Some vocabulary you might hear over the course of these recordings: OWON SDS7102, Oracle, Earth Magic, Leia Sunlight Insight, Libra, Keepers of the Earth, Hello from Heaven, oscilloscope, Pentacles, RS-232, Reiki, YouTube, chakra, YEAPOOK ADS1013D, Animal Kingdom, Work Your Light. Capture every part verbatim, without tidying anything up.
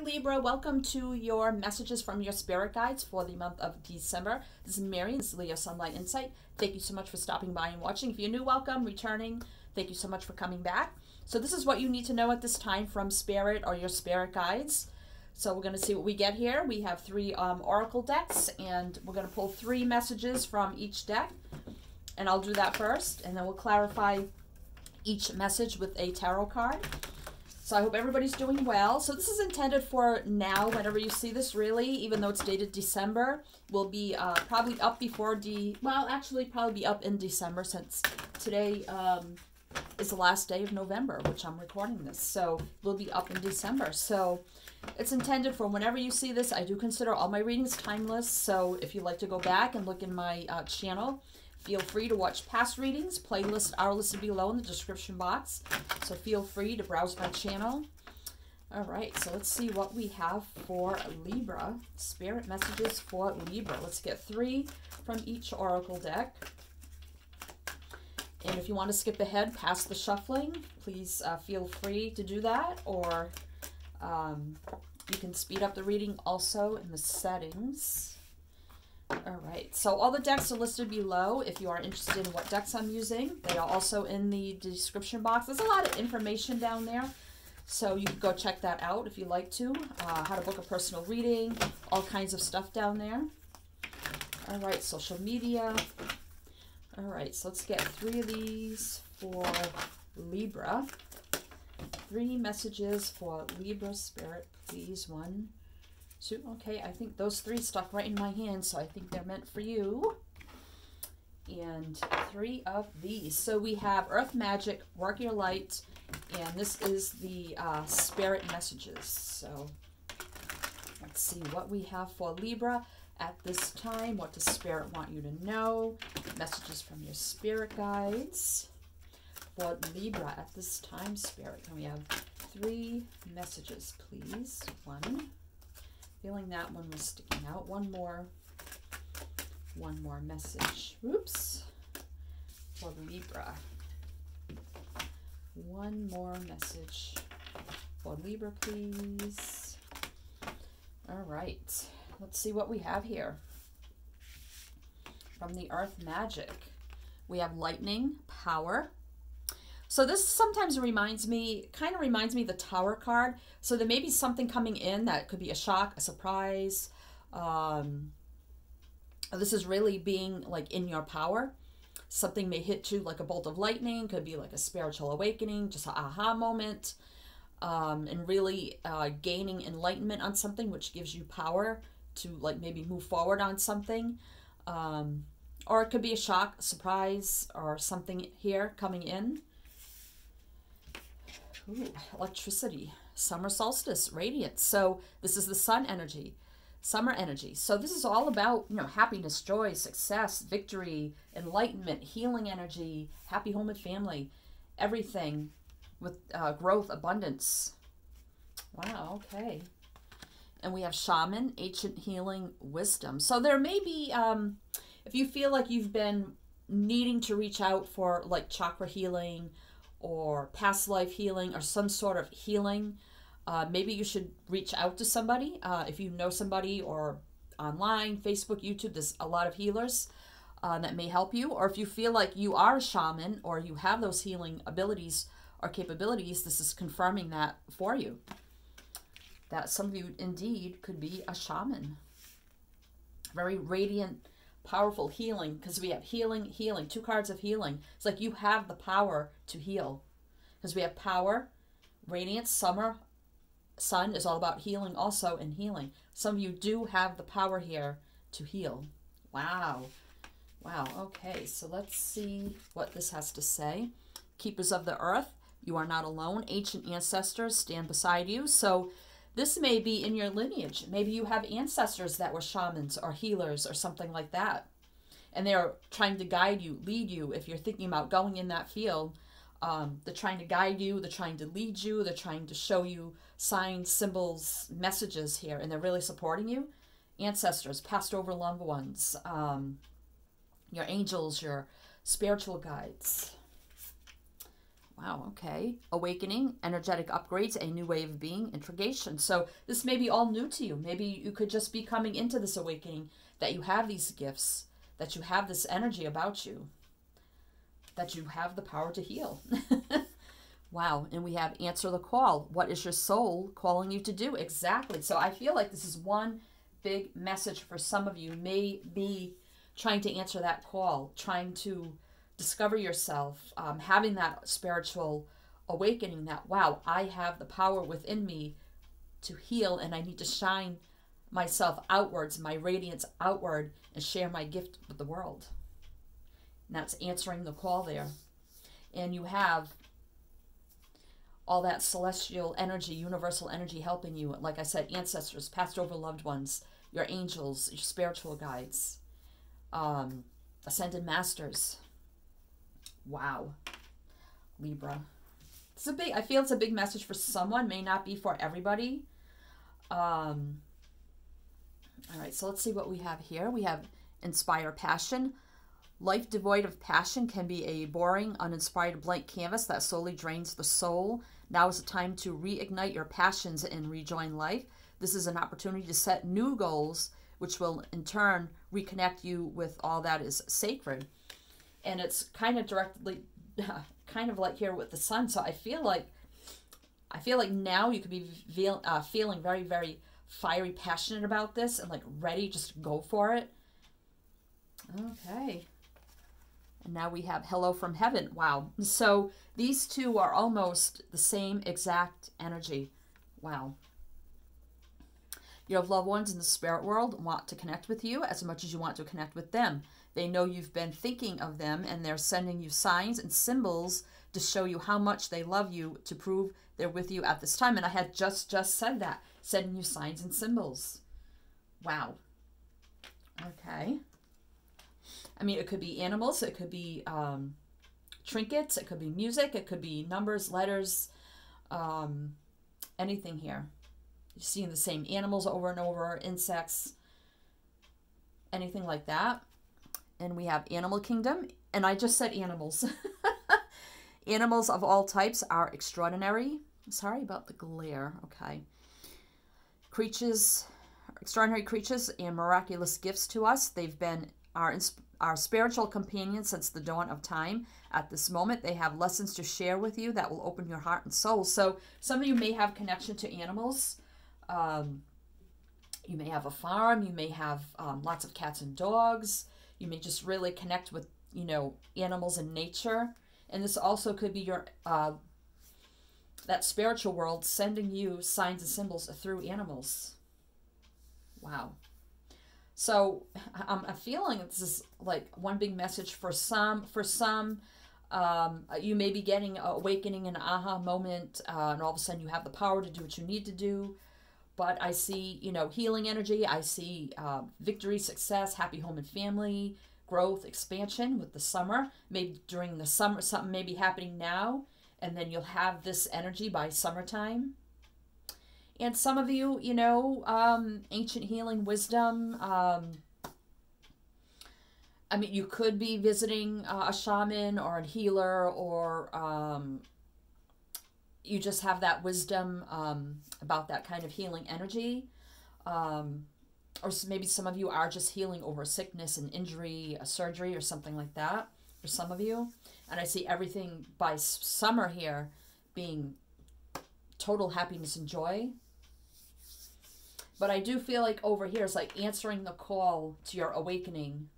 Libra, welcome to your messages from your spirit guides for the month of December. This is Mary, this is Leia Sunlight Insight. Thank you so much for stopping by and watching. If you're new, welcome. Returning, thank you so much for coming back. So this is what you need to know at this time from spirit or your spirit guides. So we're going to see what we get here. We have three um, oracle decks, and we're going to pull three messages from each deck. And I'll do that first, and then we'll clarify each message with a tarot card. So I hope everybody's doing well. So this is intended for now, whenever you see this really, even though it's dated December, will be uh, probably up before D, well, actually probably be up in December, since today um, is the last day of November, which I'm recording this. So we'll be up in December. So it's intended for whenever you see this. I do consider all my readings timeless. So if you'd like to go back and look in my uh, channel, feel free to watch past readings. Playlists are listed below in the description box, so feel free to browse my channel. All right, so let's see what we have for Libra. Spirit messages for Libra. Let's get three from each oracle deck. And if you want to skip ahead past the shuffling, please uh, feel free to do that, or um, you can speed up the reading also in the settings. All right, so all the decks are listed below if you are interested in what decks I'm using. They are also in the description box. There's a lot of information down there, so you can go check that out if you like to. Uh, how to book a personal reading, all kinds of stuff down there. All right, social media. All right, so let's get three of these for Libra. Three messages for Libra spirit, please. One. So, okay, I think those three stuck right in my hand, so I think they're meant for you. And three of these. So we have Earth Magic, Work Your Light, and this is the uh, Spirit Messages. So let's see what we have for Libra at this time. What does Spirit want you to know? Messages from your Spirit Guides for Libra at this time, Spirit. And we have three messages, please. One. Feeling that one was sticking out. One more, one more message. Oops. For Libra. One more message for Libra, please. All right. Let's see what we have here. From the Earth Magic, we have lightning, power. So this sometimes reminds me, kind of reminds me of the Tower card. So there may be something coming in that could be a shock, a surprise. Um, this is really being like in your power. Something may hit you like a bolt of lightning. Could be like a spiritual awakening, just an aha moment. Um, and really uh, gaining enlightenment on something, which gives you power to like maybe move forward on something. Um, or it could be a shock, a surprise, or something here coming in. Ooh, electricity, summer solstice, radiance. So this is the sun energy, summer energy. So this is all about, you know, happiness, joy, success, victory, enlightenment, healing energy, happy home and family, everything with uh, growth, abundance. Wow, okay. And we have shaman, ancient healing wisdom. So there may be, um, if you feel like you've been needing to reach out for like chakra healing, or past life healing, or some sort of healing, uh, maybe you should reach out to somebody. Uh, if you know somebody, or online, Facebook, YouTube, there's a lot of healers uh, that may help you. Or if you feel like you are a shaman, or you have those healing abilities or capabilities, this is confirming that for you. That some of you indeed could be a shaman. Very radiant, powerful healing, because we have healing, healing, two cards of healing. It's like you have the power to heal, because we have power, radiance, summer, sun is all about healing also, and healing. Some of you do have the power here to heal. Wow. Wow. Okay. So let's see what this has to say. Keepers of the Earth, you are not alone. Ancient ancestors stand beside you. So this may be in your lineage. Maybe you have ancestors that were shamans or healers or something like that. And they're trying to guide you, lead you. If you're thinking about going in that field, um, they're trying to guide you. They're trying to lead you. They're trying to show you signs, symbols, messages here. And they're really supporting you. Ancestors, passed over loved ones, um, your angels, your spiritual guides. Wow, okay. Awakening, energetic upgrades, a new way of being, integration. So this may be all new to you. Maybe you could just be coming into this awakening that you have these gifts, that you have this energy about you, that you have the power to heal. Wow. And we have answer the call. What is your soul calling you to do? Exactly. So I feel like this is one big message for some of you. Maybe trying to answer that call, trying to discover yourself, um, having that spiritual awakening that, wow, I have the power within me to heal and I need to shine myself outwards, my radiance outward, and share my gift with the world. And that's answering the call there. And you have all that celestial energy, universal energy helping you. Like I said, ancestors, past over loved ones, your angels, your spiritual guides, um, ascended masters. Wow. Libra. It's a big, I feel it's a big message for someone, may not be for everybody. Um, all right, so let's see what we have here. We have inspire passion. Life devoid of passion can be a boring, uninspired blank canvas that solely drains the soul. Now is the time to reignite your passions and rejoin life. This is an opportunity to set new goals, which will in turn reconnect you with all that is sacred. And it's kind of directly, kind of like here with the sun. So I feel like, I feel like now you could be feel, uh, feeling very, very fiery, passionate about this and like ready, just go for it. Okay. And now we have Hello from Heaven. Wow. So these two are almost the same exact energy. Wow. You have loved ones in the spirit world want to connect with you as much as you want to connect with them. They know you've been thinking of them and they're sending you signs and symbols to show you how much they love you, to prove they're with you at this time. And I had just, just said that, sending you signs and symbols. Wow. Okay. I mean, it could be animals, it could be um, trinkets, it could be music, it could be numbers, letters, um, anything here. You're seeing the same animals over and over, insects, anything like that. And we have Animal Kingdom, and I just said animals. Animals of all types are extraordinary. Sorry about the glare, okay. Creatures, extraordinary creatures and miraculous gifts to us. They've been our Our spiritual companions since the dawn of time. At this moment, they have lessons to share with you that will open your heart and soul. So some of you may have connection to animals. Um, you may have a farm. You may have um, lots of cats and dogs. You may just really connect with, you know, animals and nature. And this also could be your uh, that spiritual world sending you signs and symbols through animals. Wow. So um, I'm feeling this is like one big message for some. For some, um, you may be getting an awakening, an aha moment, uh, and all of a sudden you have the power to do what you need to do. But I see, you know, healing energy. I see uh, victory, success, happy home and family, growth, expansion with the summer. Maybe during the summer, something may be happening now, and then you'll have this energy by summertime. And some of you, you know, um, ancient healing wisdom. Um, I mean, you could be visiting uh, a shaman or a healer, or um, you just have that wisdom um, about that kind of healing energy. Um, or maybe some of you are just healing over sickness and injury, a surgery or something like that for some of you. And I see everything by summer here being total happiness and joy. But I do feel like over here is like answering the call to your awakening,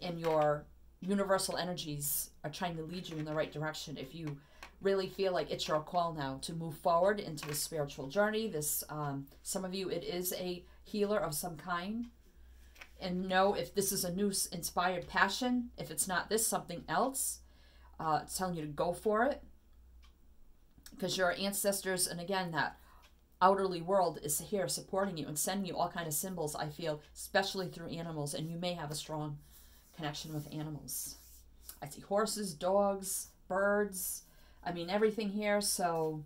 and your universal energies are trying to lead you in the right direction. If you really feel like it's your call now to move forward into the spiritual journey, this um, some of you, it is a healer of some kind. And know if this is a new inspired passion, if it's not this, something else, uh, it's telling you to go for it. Because your ancestors, and again, that outerly world is here supporting you and sending you all kinds of symbols, I feel, especially through animals. And you may have a strong connection with animals. I see horses, dogs, birds, I mean, everything here. So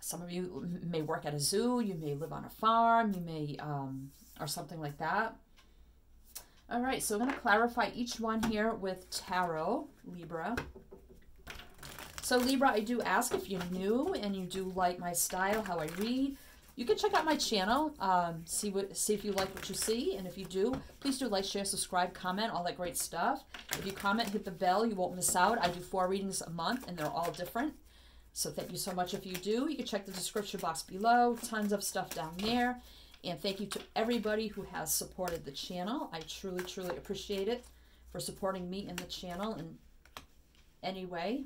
some of you may work at a zoo, you may live on a farm, you may, um, or something like that. All right, so I'm going to clarify each one here with tarot, Libra. So Libra, I do ask if you're new and you do like my style, how I read, you can check out my channel, um, see what, see if you like what you see, and if you do, please do like, share, subscribe, comment, all that great stuff. If you comment, hit the bell, you won't miss out. I do four readings a month, and they're all different. So thank you so much if you do. You can check the description box below, tons of stuff down there. And thank you to everybody who has supported the channel. I truly, truly appreciate it for supporting me and the channel in any way.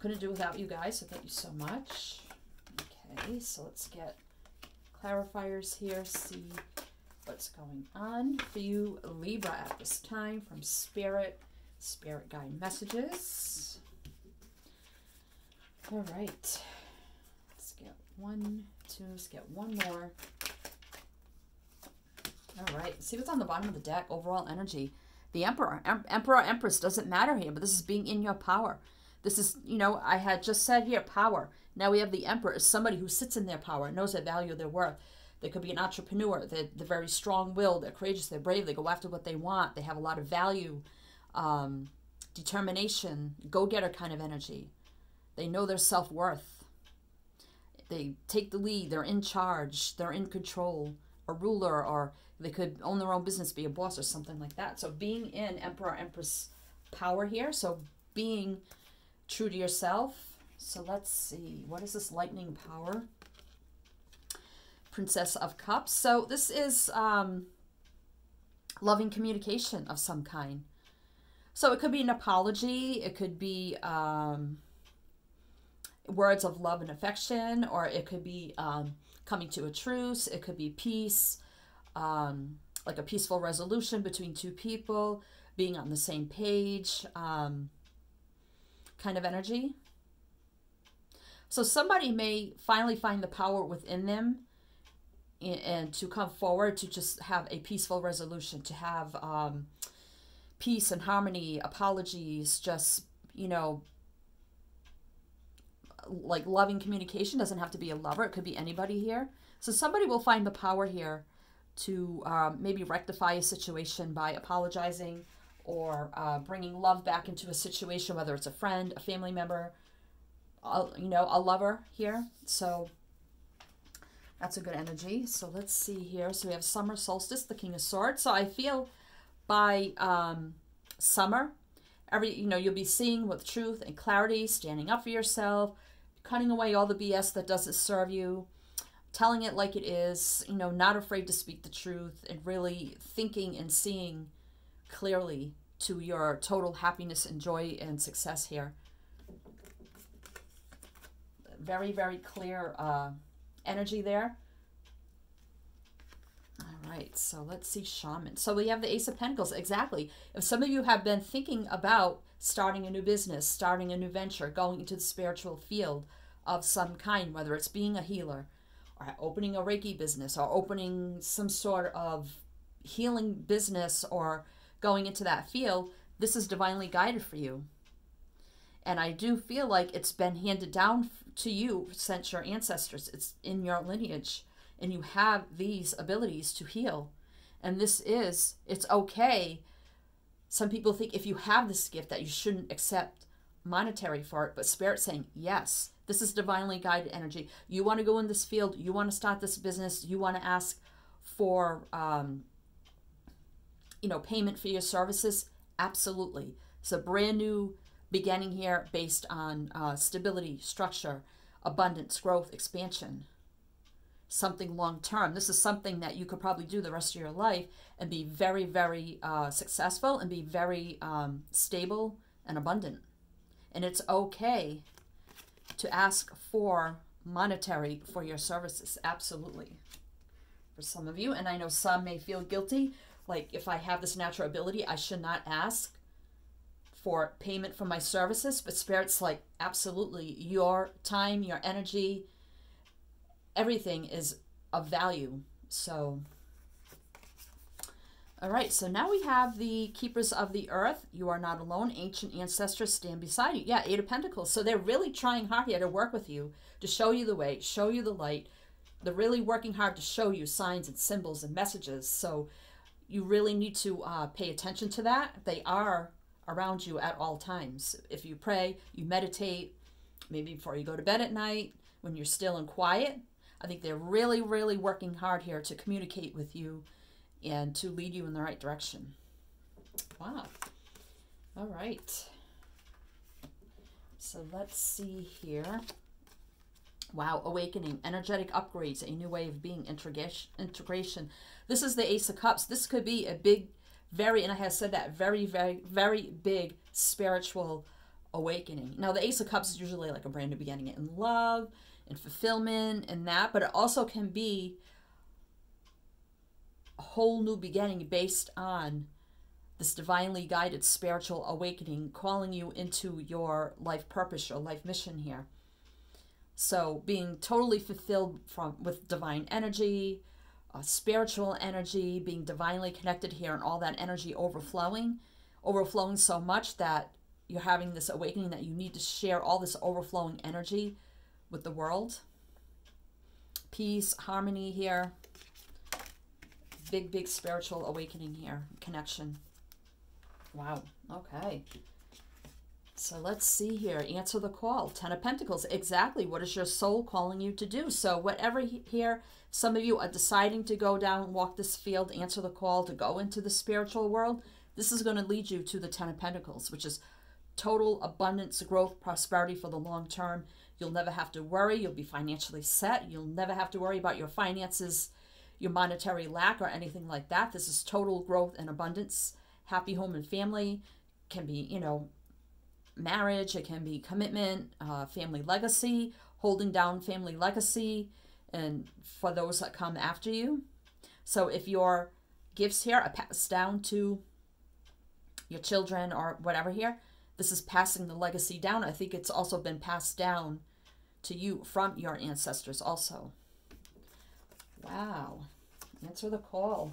Couldn't do without you guys, so thank you so much. Okay, so let's get clarifiers here, see what's going on for you, Libra, at this time from Spirit, Spirit Guide Messages. All right, let's get one, two, let's get one more. All right, see what's on the bottom of the deck, overall energy. The Emperor, em Emperor, Empress, doesn't matter here, but this is being in your power. This is, you know, I had just said here, power. Now we have the Emperor, somebody who sits in their power, knows their value, their worth. They could be an entrepreneur. They're, they're very strong-willed. They're courageous. They're brave. They go after what they want. They have a lot of value, um, determination, go-getter kind of energy. They know their self-worth. They take the lead. They're in charge. They're in control. A ruler, or they could own their own business, be a boss or something like that. So being in Emperor, Empress power here. So being true to yourself. So let's see, what is this lightning power? Princess of Cups. So this is um, loving communication of some kind. So it could be an apology. It could be um, words of love and affection, or it could be um, coming to a truce. It could be peace, um, like a peaceful resolution between two people, being on the same page, um, kind of energy. So somebody may finally find the power within them and, and to come forward, to just have a peaceful resolution, to have um, peace and harmony, apologies, just, you know, like loving communication. Doesn't have to be a lover. It could be anybody here. So somebody will find the power here to um, maybe rectify a situation by apologizing, or uh, bringing love back into a situation, whether it's a friend, a family member, A, you know, a lover here. So that's a good energy. So let's see here. So we have summer solstice, the King of Swords. So I feel by um, summer, every, you know, you'll be seeing with truth and clarity, standing up for yourself, cutting away all the B S that doesn't serve you, telling it like it is, you know, not afraid to speak the truth, and really thinking and seeing clearly to your total happiness and joy and success here. Very, very clear uh, energy there. All right, so let's see shaman. So we have the Ace of Pentacles. Exactly. If some of you have been thinking about starting a new business, starting a new venture, going into the spiritual field of some kind, whether it's being a healer or opening a Reiki business or opening some sort of healing business or going into that field, this is divinely guided for you. And I do feel like it's been handed down to you since your ancestors. It's in your lineage, and you have these abilities to heal. And this is, it's okay. Some people think if you have this gift that you shouldn't accept monetary for it, but Spirit's saying, yes, this is divinely guided energy. You want to go in this field. You want to start this business. You want to ask for, um, you know, payment for your services. Absolutely. It's a brand new beginning here based on uh, stability, structure, abundance, growth, expansion, something long-term. This is something that you could probably do the rest of your life and be very, very uh, successful and be very um, stable and abundant. And it's okay to ask for monetary for your services, absolutely, for some of you. And I know some may feel guilty, like if I have this natural ability, I should not ask for payment for my services, but Spirit's like, absolutely, your time, your energy, everything is of value. So, all right, so now we have the Keepers of the Earth. You are not alone. Ancient ancestors stand beside you. Yeah, Eight of Pentacles. So they're really trying hard here to work with you, to show you the way, show you the light. They're really working hard to show you signs and symbols and messages. So you really need to uh, pay attention to that. They are around you at all times. If you pray, you meditate, maybe before you go to bed at night, when you're still and quiet, I think they're really, really working hard here to communicate with you and to lead you in the right direction. Wow. All right. So let's see here. Wow, awakening, energetic upgrades, a new way of being, integration. This is the Ace of Cups. This could be a big, very, and I have said that, very, very, very big spiritual awakening. Now, the Ace of Cups is usually like a brand new beginning in love and fulfillment and that, but it also can be a whole new beginning based on this divinely guided spiritual awakening, calling you into your life purpose, your life mission here. So being totally fulfilled from with divine energy, uh, spiritual energy, being divinely connected here, and all that energy overflowing, overflowing so much that you're having this awakening that you need to share all this overflowing energy with the world. Peace, harmony here. Big, big spiritual awakening here, connection. Wow. Okay. So let's see here. Answer the call. Ten of Pentacles. Exactly. What is your soul calling you to do? So whatever here, some of you are deciding to go down, walk this field, answer the call to go into the spiritual world. This is going to lead you to the Ten of Pentacles, which is total abundance, growth, prosperity for the long term. You'll never have to worry. You'll be financially set. You'll never have to worry about your finances, your monetary lack, or anything like that. This is total growth and abundance. Happy home and family, can be, you know, marriage, it can be commitment, uh, family legacy, holding down family legacy, and for those that come after you. So if your gifts here are passed down to your children or whatever here, this is passing the legacy down. I think it's also been passed down to you from your ancestors also. Wow. Answer the call.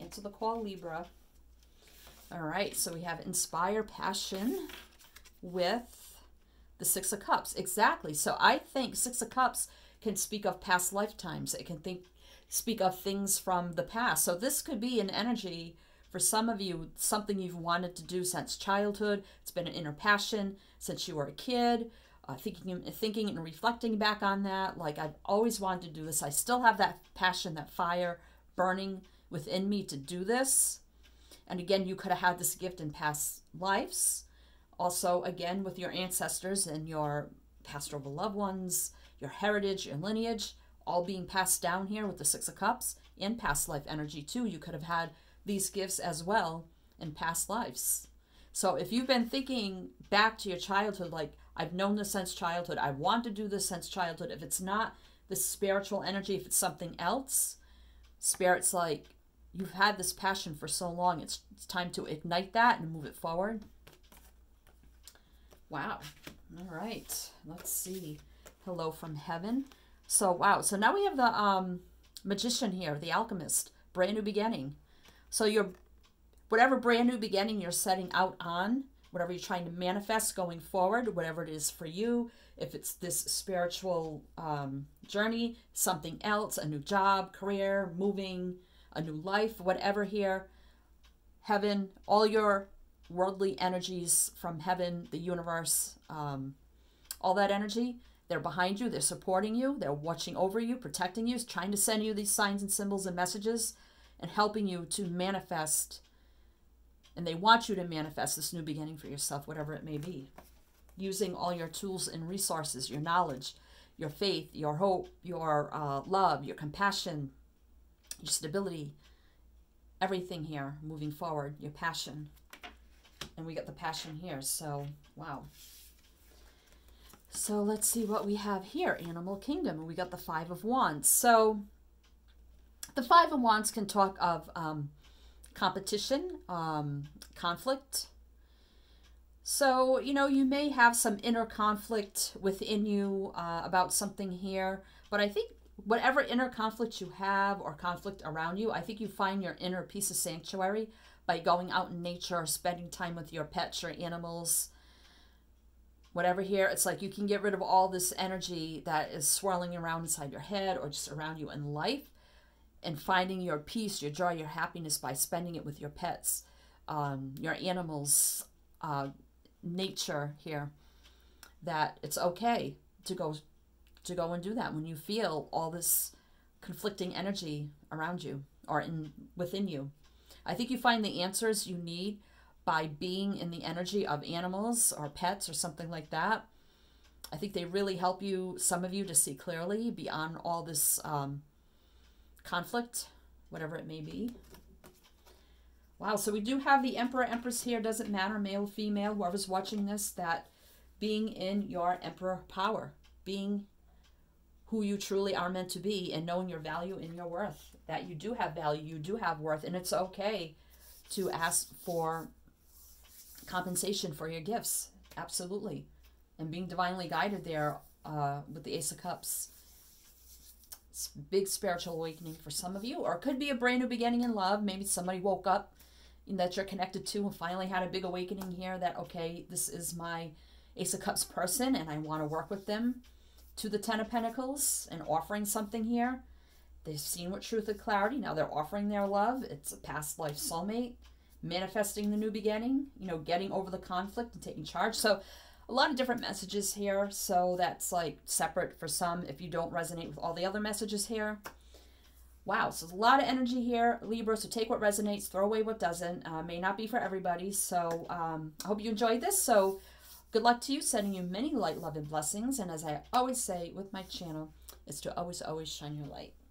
Answer the call, Libra. All right, so we have inspire passion with the Six of Cups. Exactly. So I think Six of Cups can speak of past lifetimes. It can think, speak of things from the past. So this could be an energy for some of you, something you've wanted to do since childhood. It's been an inner passion since you were a kid, uh, thinking, thinking and reflecting back on that. Like, I've always wanted to do this. I still have that passion, that fire burning within me to do this. And again, you could have had this gift in past lives. Also, again, with your ancestors and your pastoral loved ones, your heritage, your lineage, all being passed down here with the Six of Cups and past life energy too. You could have had these gifts as well in past lives. So if you've been thinking back to your childhood, like, I've known this since childhood, I want to do this since childhood. If it's not the spiritual energy, if it's something else, Spirit's like, you've had this passion for so long. It's, it's time to ignite that and move it forward. Wow. All right. Let's see. Hello from Heaven. So, wow. So now we have the um, Magician here, the Alchemist. Brand new beginning. So your, whatever brand new beginning you're setting out on, whatever you're trying to manifest going forward, whatever it is for you, if it's this spiritual um, journey, something else, a new job, career, moving, a new life, whatever here, heaven, all your worldly energies from heaven, the universe, um, all that energy, they're behind you, they're supporting you, they're watching over you, protecting you, trying to send you these signs and symbols and messages and helping you to manifest. And they want you to manifest this new beginning for yourself, whatever it may be, using all your tools and resources, your knowledge, your faith, your hope, your uh, love, your compassion, your stability, everything here moving forward, your passion. And we got the passion here, so wow. So let's see what we have here, Animal Kingdom, and we got the Five of Wands. So the Five of Wands can talk of um, competition, um, conflict. So, you know, you may have some inner conflict within you uh, about something here, but I think whatever inner conflict you have or conflict around you, I think you find your inner peace of sanctuary by going out in nature or spending time with your pets, your animals, whatever here. It's like you can get rid of all this energy that is swirling around inside your head or just around you in life, and finding your peace, your joy, your happiness by spending it with your pets, um, your animals, uh, nature here, that it's okay to go to go and do that when you feel all this conflicting energy around you or in within you. I think you find the answers you need by being in the energy of animals or pets or something like that. I think they really help you, some of you, to see clearly beyond all this um, conflict, whatever it may be. Wow, so we do have the Emperor, Empress here. Doesn't matter, male, female, whoever's watching this, that being in your Emperor power, being who you truly are meant to be and knowing your value and your worth, that you do have value, you do have worth, and it's okay to ask for compensation for your gifts, absolutely. And being divinely guided there uh, with the Ace of Cups. It's a big spiritual awakening for some of you, or it could be a brand new beginning in love. Maybe somebody woke up that you're connected to and finally had a big awakening here that, okay, this is my Ace of Cups person and I want to work with them. To the Ten of Pentacles and offering something here. They've seen with truth and clarity. Now they're offering their love. It's a past life soulmate. Manifesting the new beginning. You know, getting over the conflict and taking charge. So a lot of different messages here. So that's like separate for some if you don't resonate with all the other messages here. Wow. So there's a lot of energy here, Libra. So take what resonates. Throw away what doesn't. Uh, may not be for everybody. So um, I hope you enjoyed this. So good luck to you, sending you many light, love, and blessings. And as I always say with my channel, is to always, always shine your light.